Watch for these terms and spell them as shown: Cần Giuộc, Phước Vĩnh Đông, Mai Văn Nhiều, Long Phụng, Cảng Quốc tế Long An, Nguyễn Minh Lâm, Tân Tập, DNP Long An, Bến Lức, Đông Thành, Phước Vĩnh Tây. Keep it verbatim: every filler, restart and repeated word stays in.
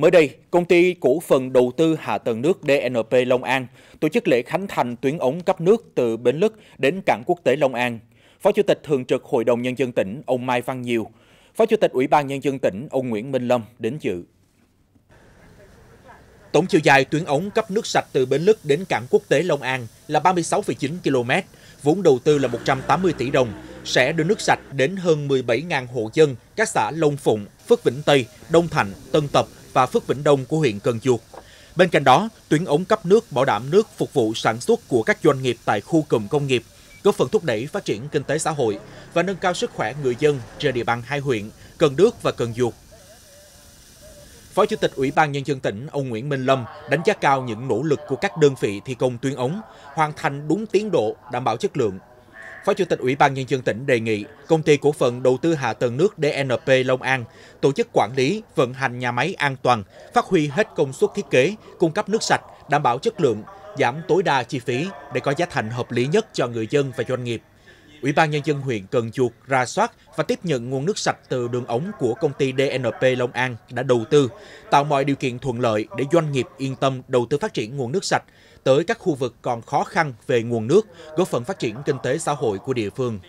Mới đây, Công ty Cổ phần Đầu tư Hạ tầng nước đê en pê Long An tổ chức lễ khánh thành tuyến ống cấp nước từ Bến Lức đến Cảng Quốc tế Long An. Phó Chủ tịch Thường trực Hội đồng Nhân dân tỉnh, ông Mai Văn Nhiều, Phó Chủ tịch Ủy ban Nhân dân tỉnh, ông Nguyễn Minh Lâm đến dự. Tổng chiều dài tuyến ống cấp nước sạch từ Bến Lức đến Cảng Quốc tế Long An là ba mươi sáu phẩy chín ki lô mét, vốn đầu tư là một trăm tám mươi tỷ đồng, sẽ đưa nước sạch đến hơn mười bảy nghìn hộ dân các xã Long Phụng, Phước Vĩnh Tây, Đông Thành, Tân Tập và Phước Vĩnh Đông của huyện Cần Giuộc. Bên cạnh đó, tuyến ống cấp nước bảo đảm nước phục vụ sản xuất của các doanh nghiệp tại khu cụm công nghiệp, góp phần thúc đẩy phát triển kinh tế xã hội và nâng cao sức khỏe người dân trên địa bàn hai huyện Cần Đước và Cần Giuộc. Phó Chủ tịch Ủy ban Nhân dân tỉnh, ông Nguyễn Minh Lâm đánh giá cao những nỗ lực của các đơn vị thi công tuyến ống, hoàn thành đúng tiến độ, đảm bảo chất lượng. Phó Chủ tịch Ủy ban Nhân dân tỉnh đề nghị Công ty Cổ phần Đầu tư Hạ tầng nước đê en pê Long An tổ chức quản lý, vận hành nhà máy an toàn, phát huy hết công suất thiết kế, cung cấp nước sạch, đảm bảo chất lượng, giảm tối đa chi phí để có giá thành hợp lý nhất cho người dân và doanh nghiệp. Ủy ban Nhân dân huyện Cần Giuộc ra soát và tiếp nhận nguồn nước sạch từ đường ống của Công ty đê en pê Long An đã đầu tư, tạo mọi điều kiện thuận lợi để doanh nghiệp yên tâm đầu tư phát triển nguồn nước sạch tới các khu vực còn khó khăn về nguồn nước, góp phần phát triển kinh tế xã hội của địa phương.